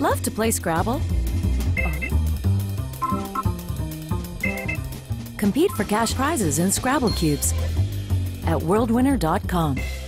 Love to play Scrabble. Compete for cash prizes in Scrabble Cubes at worldwinner.com.